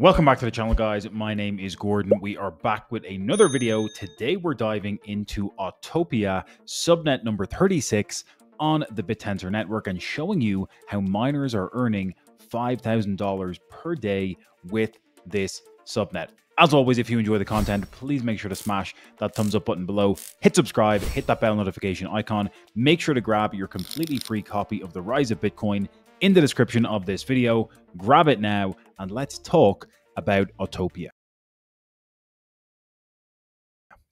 Welcome back to the channel, guys. My name is Gordon. We are back with another video. Today, we're diving into Autoppia subnet number 36 on the BitTensor network and showing you how miners are earning $5,000 per day with this subnet. As always, if you enjoy the content, please make sure to smash that thumbs up button below, hit subscribe, hit that bell notification icon. Make sure to grab your completely free copy of The Rise of Bitcoin in the description of this video. Grab it now, and let's talk about Autoppia.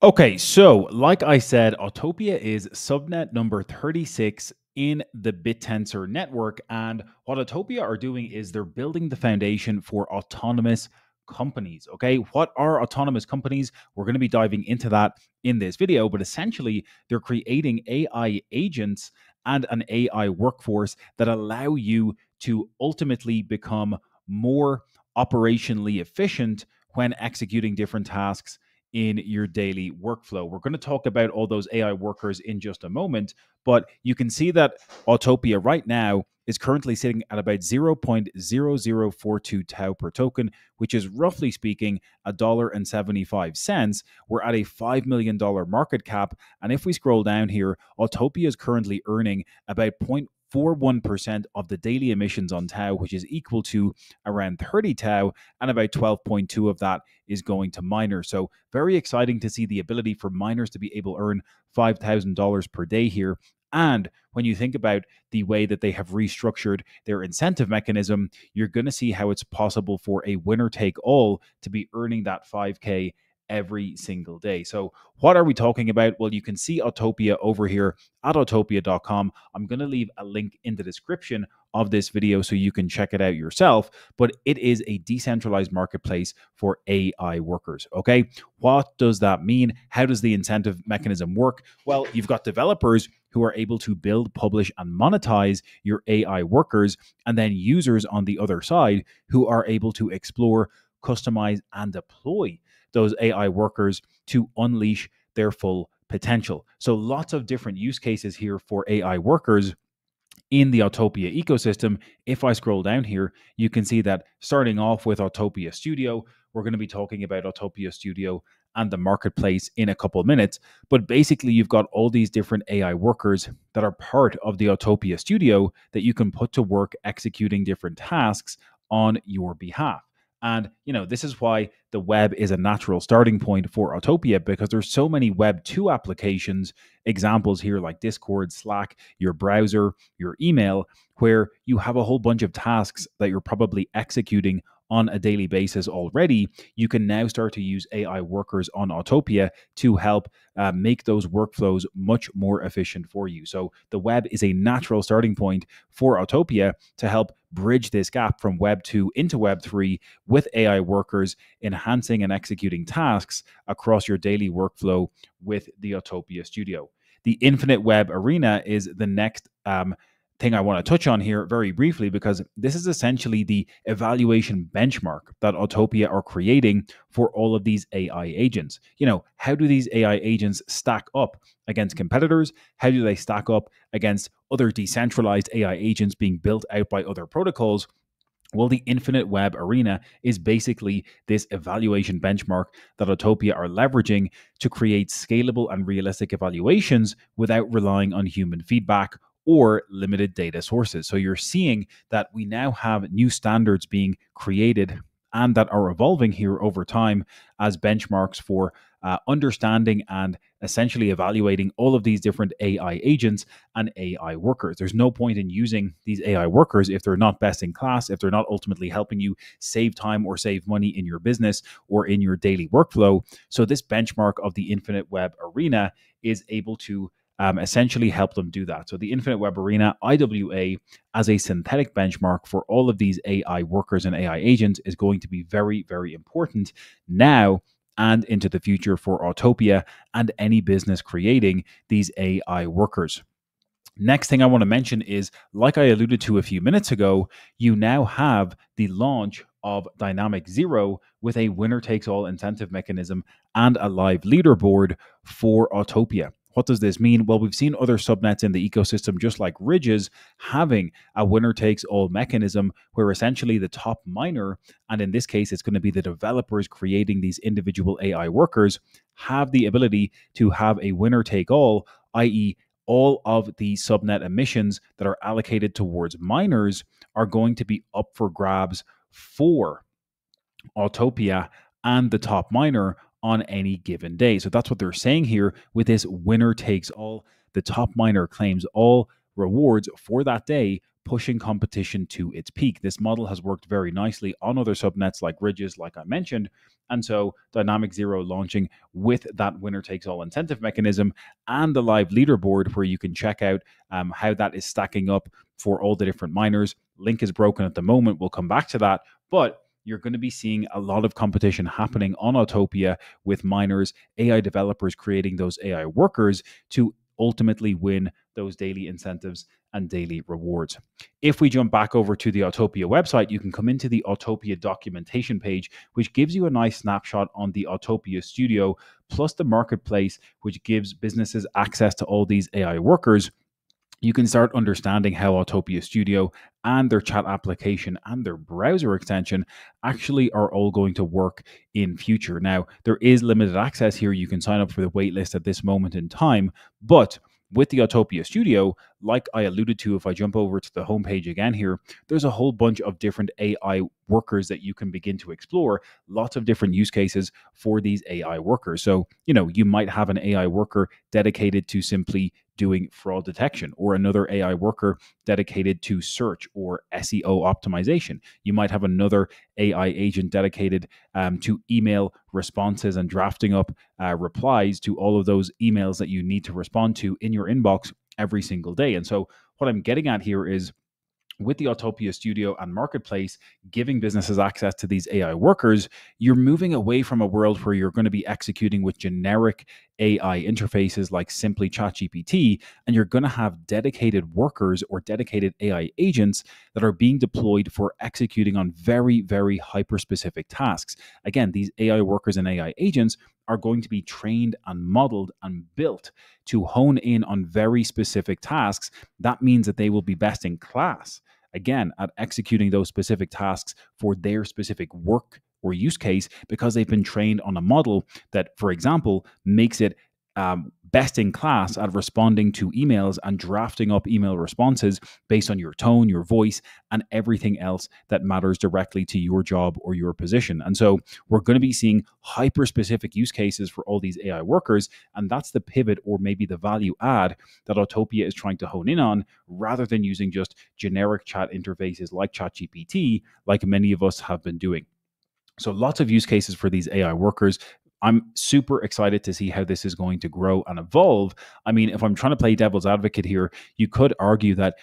Okay, so like I said, Autoppia is subnet number 36 in the BitTensor network, and what Autoppia are doing is they're building the foundation for autonomous companies. Okay, what are autonomous companies? We're going to be diving into that in this video, but essentially they're creating AI agents and an AI workforce that allow you to ultimately become more operationally efficient when executing different tasks in your daily workflow. We're going to talk about all those AI workers in just a moment, but you can see that Autoppia right now is currently sitting at about 0.0042 Tau per token, which is roughly speaking $1.75. We're at a $5 million market cap. And if we scroll down here, Autoppia is currently earning about 0.41% of the daily emissions on Tau, which is equal to around 30 Tau, and about 12.2 of that is going to miners. So very exciting to see the ability for miners to be able to earn $5,000 per day here. And when you think about the way that they have restructured their incentive mechanism, you're going to see how it's possible for a winner take all to be earning that 5K every single day. So what are we talking about? Well, you can see Autoppia over here at autoppia.com. I'm going to leave a link in the description of this video so you can check it out yourself, but it is a decentralized marketplace for AI workers. Okay, what does that mean? How does the incentive mechanism work? Well, you've got developers who are able to build, publish, and monetize your AI workers, and then users on the other side who are able to explore, customize, and deploy those AI workers to unleash their full potential. So lots of different use cases here for AI workers in the Autoppia ecosystem. If I scroll down here, you can see that starting off with Autoppia Studio, we're going to be talking about Autoppia Studio and the marketplace in a couple of minutes. But basically, you've got all these different AI workers that are part of the Autoppia Studio that you can put to work executing different tasks on your behalf. And, you know, this is why the web is a natural starting point for Autoppia, because there's so many Web 2 applications, examples here like Discord, Slack, your browser, your email, where you have a whole bunch of tasks that you're probably executing on a daily basis already. You can now start to use AI workers on Autoppia to help make those workflows much more efficient for you. So the web is a natural starting point for Autoppia to help bridge this gap from Web 2 into Web 3 with AI workers enhancing and executing tasks across your daily workflow with the Autoppia Studio. The Infinite Web Arena is the next thing I want to touch on here very briefly, because this is essentially the evaluation benchmark that Autoppia are creating for all of these AI agents. You know, how do these AI agents stack up against competitors? How do they stack up against other decentralized AI agents being built out by other protocols? Well, the Infinite Web Arena is basically this evaluation benchmark that Autoppia are leveraging to create scalable and realistic evaluations without relying on human feedback or limited data sources. So you're seeing that we now have new standards being created and that are evolving here over time as benchmarks for understanding and essentially evaluating all of these different AI agents and AI workers. There's no point in using these AI workers if they're not best in class, if they're not ultimately helping you save time or save money in your business or in your daily workflow. So this benchmark of the Infinite Web Arena is able to essentially help them do that. So the Infinite Web Arena, IWA, as a synthetic benchmark for all of these AI workers and AI agents is going to be very, very important now and into the future for Autoppia and any business creating these AI workers. Next thing I want to mention is, like I alluded to a few minutes ago, you now have the launch of Dynamic Zero with a winner-takes-all incentive mechanism and a live leaderboard for Autoppia. What does this mean? Well, we've seen other subnets in the ecosystem, just like Ridges, having a winner-takes-all mechanism where essentially the top miner, and in this case, it's going to be the developers creating these individual AI workers, have the ability to have a winner-take-all, i.e., all of the subnet emissions that are allocated towards miners are going to be up for grabs for Autoppia and the top miner on any given day. So that's what they're saying here with this winner takes all. The top miner claims all rewards for that day, pushing competition to its peak. This model has worked very nicely on other subnets like Ridges, like I mentioned. And so Dynamic Zero launching with that winner takes all incentive mechanism and the live leaderboard where you can check out how that is stacking up for all the different miners. Link is broken at the moment. We'll come back to that. But you're going to be seeing a lot of competition happening on Autoppia with miners, AI developers creating those AI workers to ultimately win those daily incentives and daily rewards. If we jump back over to the Autoppia website, you can come into the Autoppia documentation page, which gives you a nice snapshot on the Autoppia studio, plus the marketplace, which gives businesses access to all these AI workers. You can start understanding how Autoppia Studio and their chat application and their browser extension actually are all going to work in future. Now, there is limited access here. You can sign up for the waitlist at this moment in time, but with the Autoppia Studio, like I alluded to, if I jump over to the homepage again here, there's a whole bunch of different AI workers that you can begin to explore, lots of different use cases for these AI workers. So, you know, you might have an AI worker dedicated to simply doing fraud detection, or another AI worker dedicated to search or SEO optimization. You might have another AI agent dedicated to email responses and drafting up replies to all of those emails that you need to respond to in your inbox every single day. And so what I'm getting at here is, with the Autoppia Studio and Marketplace giving businesses access to these AI workers, you're moving away from a world where you're going to be executing with generic AI interfaces like simply ChatGPT, and you're going to have dedicated workers or dedicated AI agents that are being deployed for executing on very, very hyper-specific tasks. Again, these AI workers and AI agents are going to be trained and modeled and built to hone in on very specific tasks. That means that they will be best in class, again, at executing those specific tasks for their specific work or use case, because they've been trained on a model that, for example, makes it best in class at responding to emails and drafting up email responses based on your tone, your voice, and everything else that matters directly to your job or your position. And so we're going to be seeing hyper-specific use cases for all these AI workers, and that's the pivot, or maybe the value add, that Autoppia is trying to hone in on, rather than using just generic chat interfaces like ChatGPT, like many of us have been doing. So lots of use cases for these AI workers. I'm super excited to see how this is going to grow and evolve. I mean, if I'm trying to play devil's advocate here, you could argue that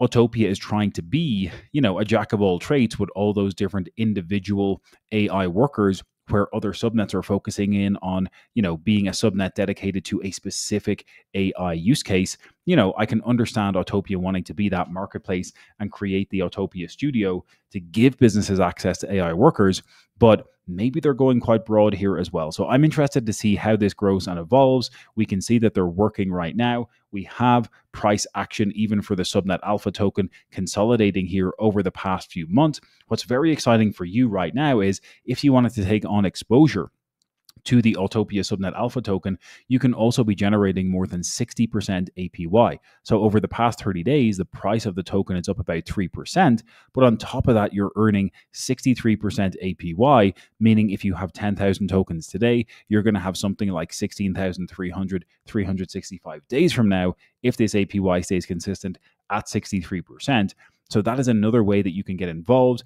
Autoppia is trying to be, you know, a jack of all trades with all those different individual AI workers, where other subnets are focusing in on, you know, being a subnet dedicated to a specific AI use case. You know, I can understand Autoppia wanting to be that marketplace and create the Autoppia Studio to give businesses access to AI workers, but maybe they're going quite broad here as well. So I'm interested to see how this grows and evolves. We can see that they're working right now. We have price action, even for the subnet alpha token, consolidating here over the past few months. What's very exciting for you right now is, if you wanted to take on exposure to the Autoppia subnet alpha token, you can also be generating more than 60% APY. So over the past 30 days, the price of the token is up about 3%. But on top of that, you're earning 63% APY, meaning if you have 10,000 tokens today, you're going to have something like 16,300, 365 days from now, if this APY stays consistent at 63%. So that is another way that you can get involved,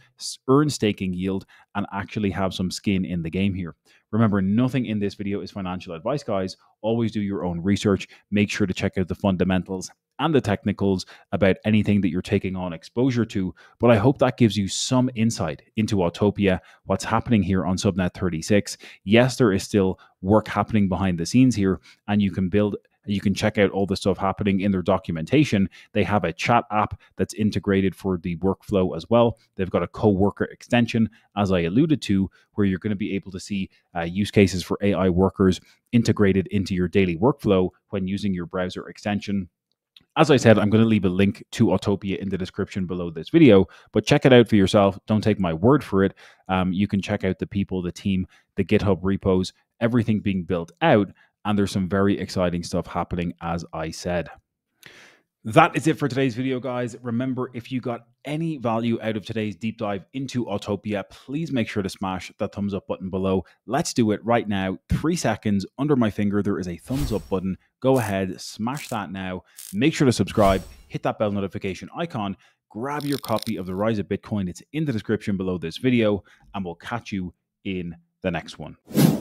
earn staking yield, and actually have some skin in the game here. Remember, nothing in this video is financial advice, guys. Always do your own research. Make sure to check out the fundamentals and the technicals about anything that you're taking on exposure to. But I hope that gives you some insight into Autoppia, what's happening here on Subnet 36. Yes, there is still work happening behind the scenes here, and you can build You can check out all this stuff happening in their documentation. They have a chat app that's integrated for the workflow as well. They've got a co-worker extension, as I alluded to, where you're going to be able to see use cases for AI workers integrated into your daily workflow when using your browser extension. As I said, I'm going to leave a link to Autoppia in the description below this video, but check it out for yourself. Don't take my word for it. You can check out the people, the team, the GitHub repos, everything being built out. And there's some very exciting stuff happening, as I said. That is it for today's video, guys. Remember, if you got any value out of today's deep dive into Autoppia, please make sure to smash that thumbs up button below. Let's do it right now. 3 seconds under my finger, there is a thumbs up button. Go ahead, smash that now. Make sure to subscribe, hit that bell notification icon, grab your copy of The Rise of Bitcoin. It's in the description below this video, and we'll catch you in the next one.